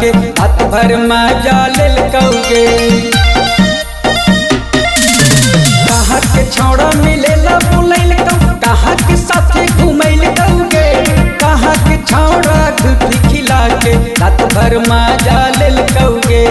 के हाथ भर मजा ले लौगे कहा के छौड़ा मिलेला बुलैल कहा के साथे घुमैल गौगे कहा के छौड़ा खुद खिला के हाथ भर मजा ले लौगे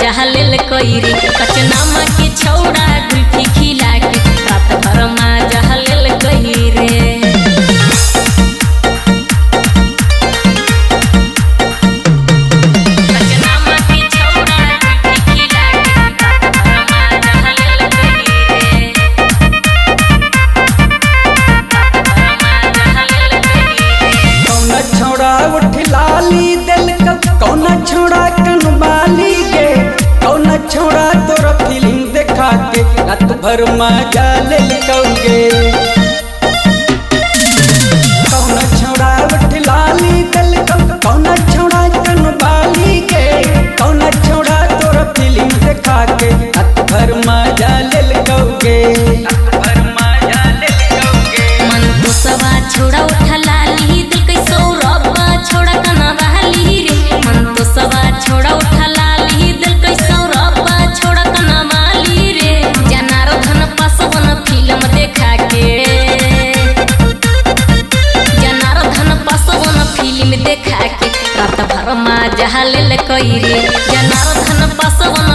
जहलेल कोई रे कचनामा के छौड़ा गुल्फी खिला के रात भर मा जहलेल कोई रे कचनामा के छौड़ा गुल्फी खिला के रात भर मा जहलेल कोई रे रात भर मा जहलेल कोई रे कौन छौड़ा उठ लाली दिल का कौन छौड़ा कनवाली छोड़ा तोरा फीलिंग देखा के रात भर मजा ले लौगे कौन छोड़ा उठ लाली दिल कौन छोड़ा कनवाली के कौन छोड़ा तोरा फीलिंग देखा के रात भर मजा ले लौगे मन दोसवा छोड़ा उठ लाली दिल कैसो रब्बा छोड़ा कनवाली रे मन दोसवा छोड़ा उठ लाली दिल कैसो जनार्दन पासवान फिल्म देखा के रात भर मजा ले लौगे जनार्दन पासवान।